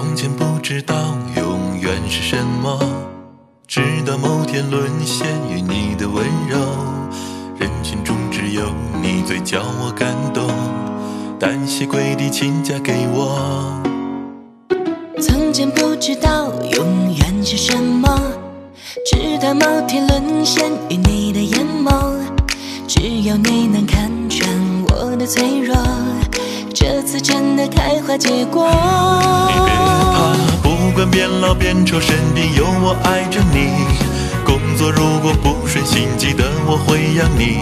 从前不知道永远是什么，直到某天沦陷于你的温柔。人群中只有你最叫我感动，单膝跪地请嫁给我。从前不知道永远是什么，直到某天沦陷于你的眼眸。只有你能看穿我的脆弱，这次真的开花结果。你别怕，不管变老变丑，身边有我爱着你。工作如果不顺心，记得我会养你。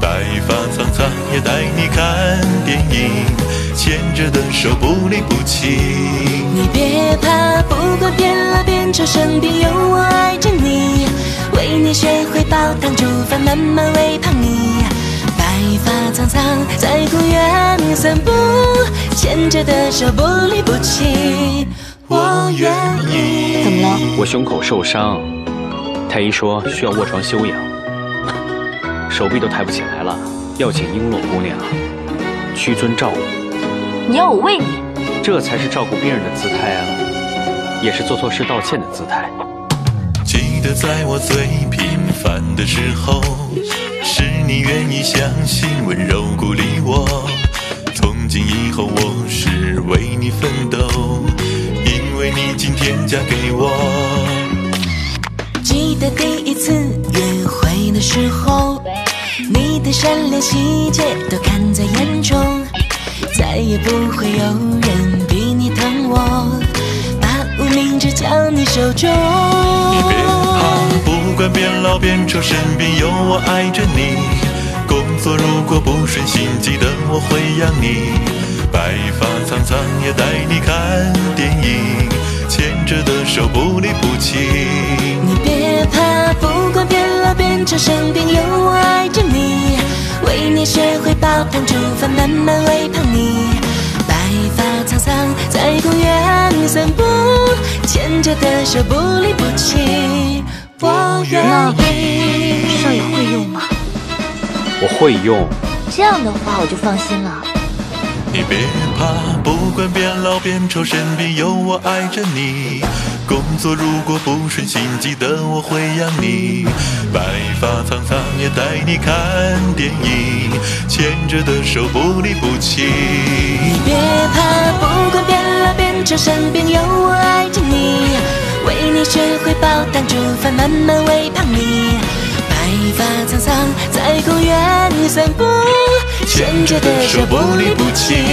白发苍苍也带你看电影，牵着的手不离不弃。你别怕，不管变老变丑，身边有我爱着你。为你学会煲汤煮饭，慢慢喂胖你。白发苍苍在公园散步，牵着的手不离不弃。我愿意。怎么了？我胸口受伤，太医说需要卧床休养，手臂都抬不起来了，要请璎珞姑娘屈尊照顾。你要我喂你？这才是照顾病人的姿态啊，也是做错事道歉的姿态。记得在我最平凡的时候，是你愿意相信温柔鼓励我。从今以后我是为你奋斗，因为你今天嫁给我。记得第一次约会的时候，你的善良细节都看在眼中。再也不会有人比你疼我，把无名指交你手中。你别怕，不管变老变丑，身边有我爱着你。工作如果不顺心，记得我会养你。白发苍苍也带你看电影，牵着的手不离不弃。你别怕，不管变老变丑，身边有我爱着你。为你学会煲汤煮饭，慢慢喂胖你。白发苍苍在公园散步，牵着的手不离不弃。我愿意。那少爷会用吗？我会用。这样的话我就放心了。你别怕，不管变老变丑，身边有我爱着你。工作如果不顺心，记得我会养你。白发苍苍也带你看电影，牵着的手不离不弃。你别怕，不管变老变丑，身边有我爱着你。为你学会煲汤煮饭，慢慢喂胖你。白发苍苍在公园散步，牵着的手不离不弃。